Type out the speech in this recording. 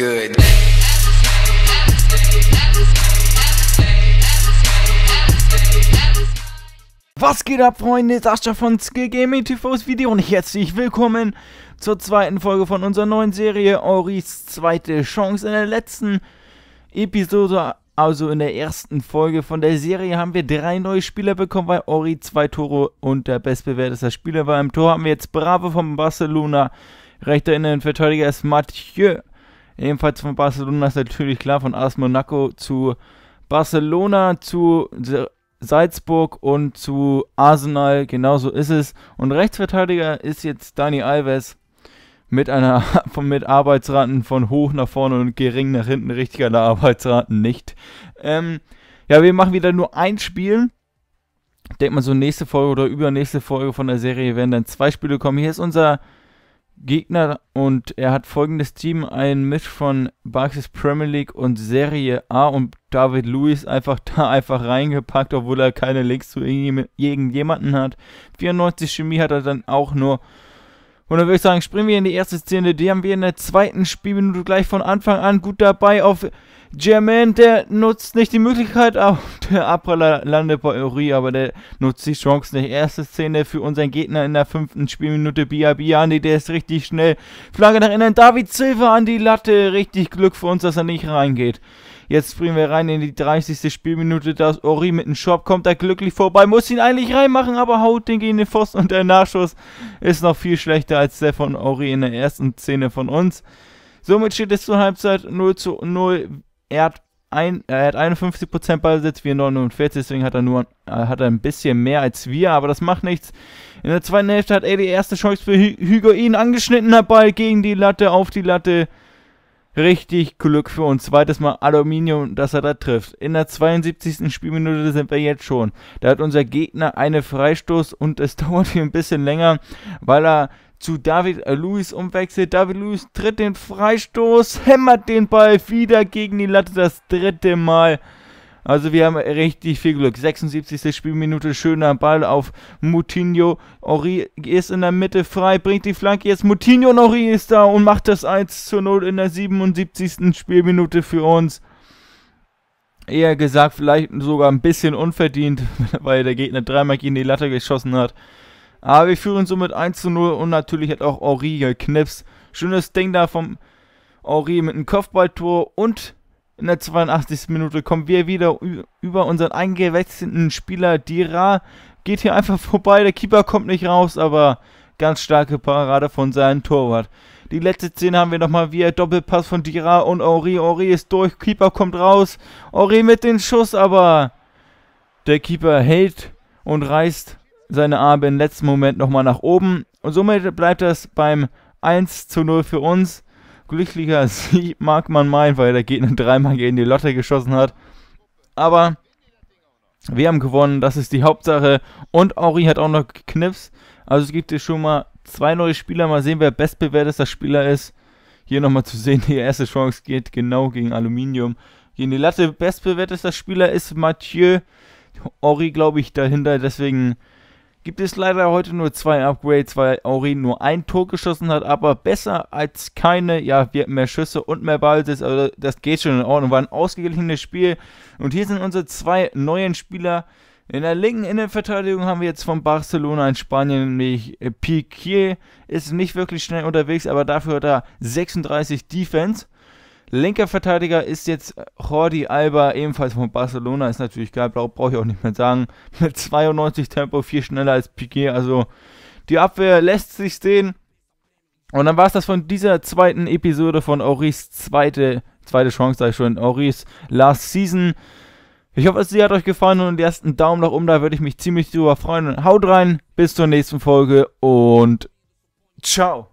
good. Was geht ab, Freunde? Sascha von Skill Gaming TV Video und herzlich willkommen zur zweiten Folge von unserer neuen Serie Oris zweite Chance. In der letzten Episode, also in der ersten Folge von der Serie, haben wir 3 neue Spieler bekommen, weil Ori 2 Tore und der bestbewerteste Spieler war. Im Tor haben wir jetzt Bravo von Barcelona, rechter Innenverteidiger ist Mathieu, ebenfalls von Barcelona, ist natürlich klar, von AS Monaco zu Barcelona, zu Salzburg und zu Arsenal, genauso ist es. Und Rechtsverteidiger ist jetzt Dani Alves, mit Arbeitsraten von hoch nach vorne und gering nach hinten, richtig an der Arbeitsraten nicht. Ja, wir machen wieder nur ein Spiel. Ich denke mal, so nächste Folge oder übernächste Folge von der Serie werden dann 2 Spiele kommen. Hier ist unser Gegner und er hat folgendes Team: ein Misch von Barclays Premier League und Serie A und David Luiz einfach reingepackt, obwohl er keine Links zu irgendjemanden hat. 94 Chemie hat er dann auch nur. Und dann würde ich sagen, springen wir in die erste Szene. Die haben wir in der zweiten Spielminute gleich von Anfang an gut dabei auf Jermaine. Der nutzt nicht die Möglichkeit, auch der Abpraller landet bei Ori, aber der nutzt die Chance nicht. Erste Szene für unseren Gegner in der 5. Spielminute, Bia Biani, der ist richtig schnell. Flagge nach innen, David Silva an die Latte. Richtig Glück für uns, dass er nicht reingeht. Jetzt springen wir rein in die 30. Spielminute, da ist Ori mit dem Shop, kommt er glücklich vorbei, muss ihn eigentlich reinmachen, aber haut den gegen den Pfosten und der Nachschuss ist noch viel schlechter als der von Ori in der ersten Szene von uns. Somit steht es zur Halbzeit 0:0, er hat 51% Ballbesitz, wir 49%, deswegen hat er ein bisschen mehr als wir, aber das macht nichts. In der zweiten Hälfte hat er die erste Chance für Higuain, angeschnittener Ball gegen die Latte, auf die Latte. Richtig Glück für uns. Zweites Mal Aluminium, dass er da trifft. In der 72. Spielminute sind wir jetzt schon. Da hat unser Gegner einen Freistoß und es dauert hier ein bisschen länger, weil er zu David Luiz umwechselt. David Luiz tritt den Freistoß, hämmert den Ball wieder gegen die Latte, das 3. Mal. Also wir haben richtig viel Glück. 76. Spielminute, schöner Ball auf Moutinho. Ori ist in der Mitte frei, bringt die Flanke jetzt. Moutinho und Ori ist da und macht das 1:0 in der 77. Spielminute für uns. Eher gesagt, vielleicht sogar ein bisschen unverdient, weil der Gegner 3 Mal gegen die Latte geschossen hat. Aber wir führen somit 1:0 und natürlich hat auch Ori geknipst. Schönes Ding da vom Ori mit einem Kopfballtor und in der 82. Minute kommen wir wieder über unseren eingewechselten Spieler Dira. Geht hier einfach vorbei, der Keeper kommt nicht raus, aber ganz starke Parade von seinem Torwart. Die letzte Szene haben wir nochmal via Doppelpass von Dira und Ori. Ori ist durch, Keeper kommt raus. Ori mit dem Schuss, aber der Keeper hält und reißt seine Arme im letzten Moment nochmal nach oben. Und somit bleibt das beim 1:0 für uns. Glücklicher Sieg mag man meinen, weil der Gegner 3 Mal gegen die Latte geschossen hat. Aber wir haben gewonnen, das ist die Hauptsache. Und Ori hat auch noch geknipst. Also es gibt hier schon mal 2 neue Spieler. Mal sehen, wer bestbewertester Spieler ist. Hier nochmal zu sehen, die erste Chance geht genau gegen Aluminium. Gegen die Latte, bestbewertester Spieler ist Mathieu. Ori, glaube ich, dahinter, deswegen gibt es leider heute nur 2 Upgrades, weil Ori nur ein Tor geschossen hat, aber besser als keine. Ja, wir hatten mehr Schüsse und mehr Ballbesitz, also das geht schon in Ordnung. War ein ausgeglichenes Spiel und hier sind unsere 2 neuen Spieler. In der linken Innenverteidigung haben wir jetzt von Barcelona in Spanien, nämlich Piqué, ist nicht wirklich schnell unterwegs, aber dafür hat er 36 Defense. Linker Verteidiger ist jetzt Jordi Alba, ebenfalls von Barcelona, ist natürlich geil, brauche ich auch nicht mehr sagen. Mit 92 Tempo, viel schneller als Piqué, also die Abwehr lässt sich sehen. Und dann war es das von dieser zweiten Episode von Oris zweite Chance, sag ich schon, Oris Last Season. Ich hoffe, es hat euch gefallen und lasst einen Daumen nach oben, da würde ich mich ziemlich drüber freuen. Und haut rein, bis zur nächsten Folge und ciao!